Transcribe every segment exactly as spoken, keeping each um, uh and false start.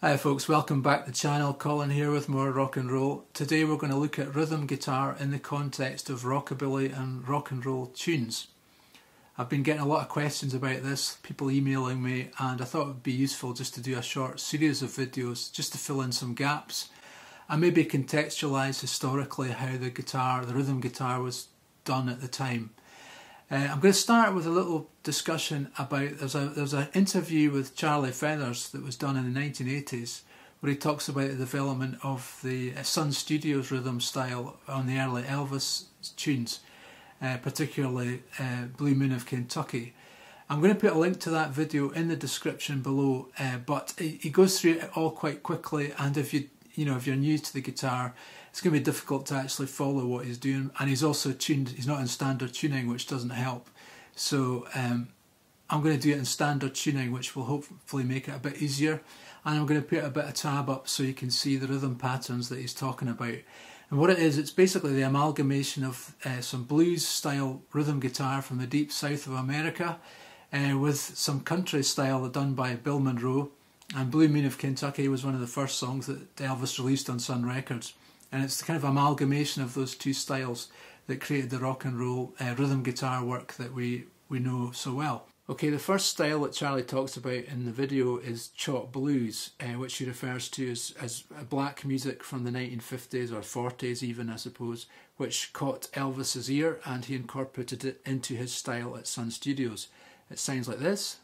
Hi folks, welcome back to the channel. Colin here with more rock and roll. Today we're going to look at rhythm guitar in the context of rockabilly and rock and roll tunes. I've been getting a lot of questions about this, people emailing me, and I thought it would be useful just to do a short series of videos just to fill in some gaps and maybe contextualise historically how the guitar, the rhythm guitar was done at the time. Uh, I'm going to start with a little discussion about, there's a there's an interview with Charlie Feathers that was done in the nineteen eighties where he talks about the development of the Sun Studios rhythm style on the early Elvis tunes, uh, particularly uh, Blue Moon of Kentucky. I'm going to put a link to that video in the description below, uh, but he goes through it all quite quickly, and if you you know if you're new to the guitar, it's going to be difficult to actually follow what he's doing, and he's also tuned, he's not in standard tuning, which doesn't help. So um, I'm going to do it in standard tuning, which will hopefully make it a bit easier, and I'm going to put a bit of tab up so you can see the rhythm patterns that he's talking about. And what it is, it's basically the amalgamation of uh, some blues style rhythm guitar from the deep south of America uh, with some country style done by Bill Monroe, and Blue Moon of Kentucky was one of the first songs that Elvis released on Sun Records. And it's the kind of amalgamation of those two styles that created the rock and roll uh, rhythm guitar work that we, we know so well. Okay, the first style that Charlie talks about in the video is Chop Blues, uh, which he refers to as, as black music from the nineteen fifties or forties even, I suppose, which caught Elvis's ear and he incorporated it into his style at Sun Studios. It sounds like this.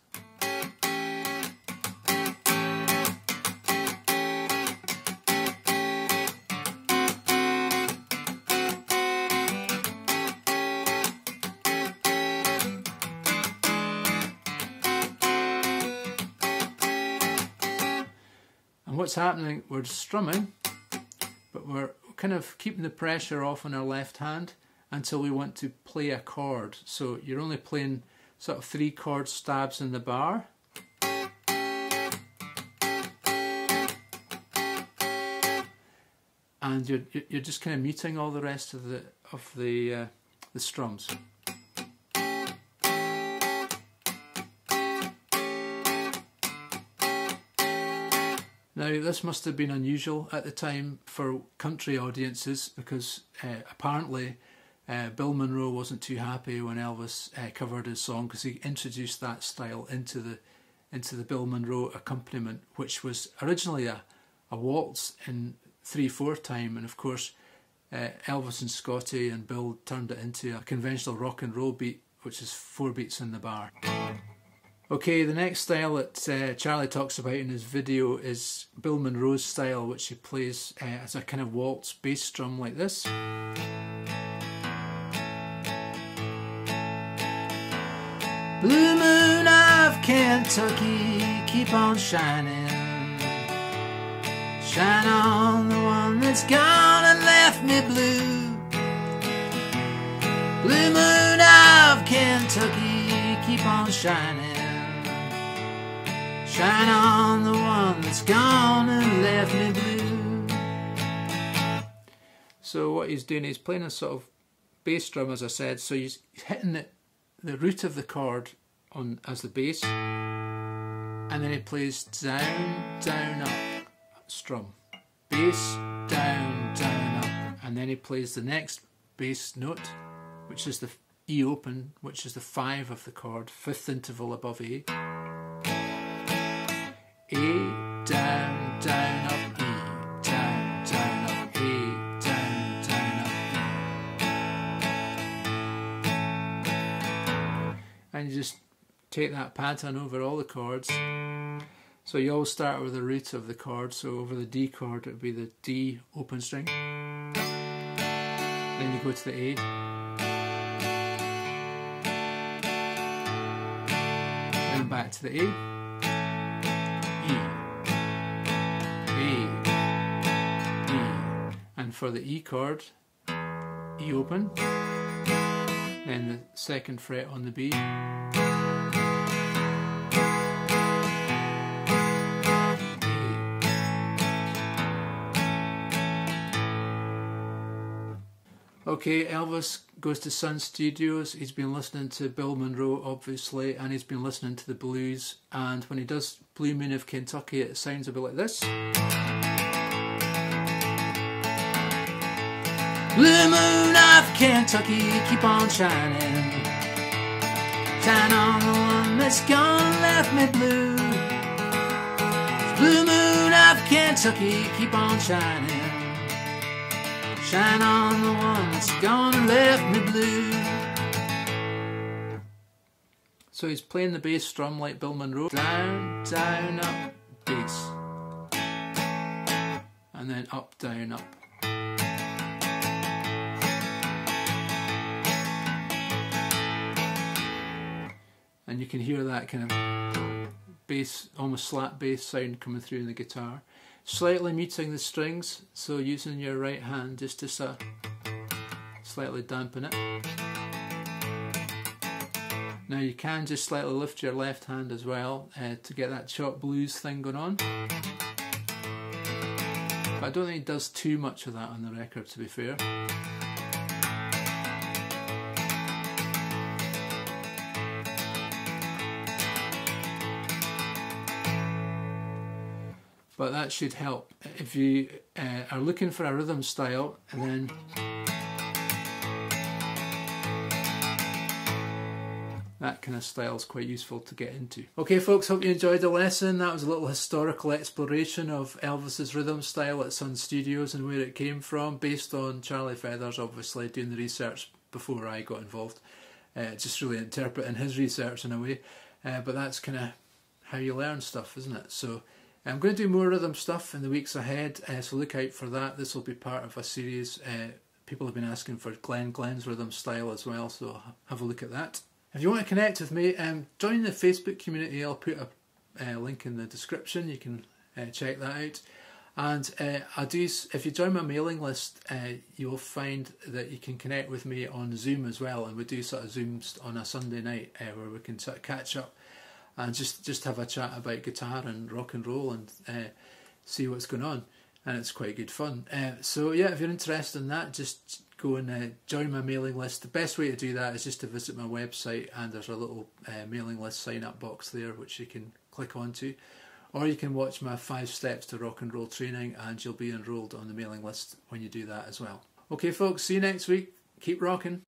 What's happening, we're strumming, but we're kind of keeping the pressure off on our left hand until we want to play a chord. So you're only playing sort of three chord stabs in the bar. And you're, you're just kind of muting all the rest of the, of the, uh, the strums. Now this must have been unusual at the time for country audiences, because uh, apparently uh, Bill Monroe wasn't too happy when Elvis uh, covered his song, because he introduced that style into the into the Bill Monroe accompaniment, which was originally a, a waltz in three four time, and of course uh, Elvis and Scotty and Bill turned it into a conventional rock and roll beat, which is four beats in the bar. Okay, the next style that uh, Charlie talks about in his video is Bill Monroe's style, which he plays uh, as a kind of waltz bass strum like this. Blue moon of Kentucky, keep on shining. Shine on the one that's gone and left me blue. Blue moon of Kentucky, keep on shining. Shine on the one that's gone and left me blue. So what he's doing, he's playing a sort of bass drum, as I said, so he's hitting the, the root of the chord on as the bass, and then he plays down, down, up, strum, bass, down, down, up, and then he plays the next bass note, which is the E open, which is the five of the chord, fifth interval above A. A, down, down, up, E, down, down, up, A, down, down, up, E. And you just take that pattern over all the chords. So you always start with the root of the chord, so over the D chord it would be the D open string. Then you go to the A. Then back to the A. E, A, E, and for the E chord, E open, then the second fret on the B, Okay, Elvis goes to Sun Studios. He's been listening to Bill Monroe, obviously, and he's been listening to the blues. And when he does Blue Moon of Kentucky, it sounds a bit like this. Blue moon of Kentucky, keep on shining. Shine on the one that's gone, left me blue. Blue moon of Kentucky, keep on shining. Shine on the one that's gone and left me blue. So he's playing the bass drum like Bill Monroe. Down, down, up, bass. And then up, down, up. And you can hear that kind of bass, almost slap bass sound coming through in the guitar. Slightly muting the strings, so using your right hand just to sort of slightly dampen it. Now you can just slightly lift your left hand as well uh, to get that chop blues thing going on. But I don't think it does too much of that on the record, to be fair. But that should help. If you uh, are looking for a rhythm style, and then that kind of style is quite useful to get into. Okay folks, hope you enjoyed the lesson. That was a little historical exploration of Elvis's rhythm style at Sun Studios and where it came from, based on Charlie Feathers, obviously, doing the research before I got involved. Uh, just really interpreting his research in a way. Uh, but that's kind of how you learn stuff, isn't it? So I'm going to do more rhythm stuff in the weeks ahead, uh, so look out for that. This will be part of a series. Uh, people have been asking for Glenn Glenn's rhythm style as well, so have a look at that. If you want to connect with me, um, join the Facebook community. I'll put a uh, link in the description. You can uh, check that out. And uh, I do. If you join my mailing list, uh, you'll find that you can connect with me on Zoom as well, and we do sort of Zooms on a Sunday night uh, where we can sort of catch up and just, just have a chat about guitar and rock and roll and uh, see what's going on. And it's quite good fun. Uh, so yeah, if you're interested in that, just go and uh, join my mailing list. The best way to do that is just to visit my website, and there's a little uh, mailing list sign up box there which you can click onto. Or you can watch my five steps to rock and roll training, and you'll be enrolled on the mailing list when you do that as well. Okay folks, see you next week. Keep rocking.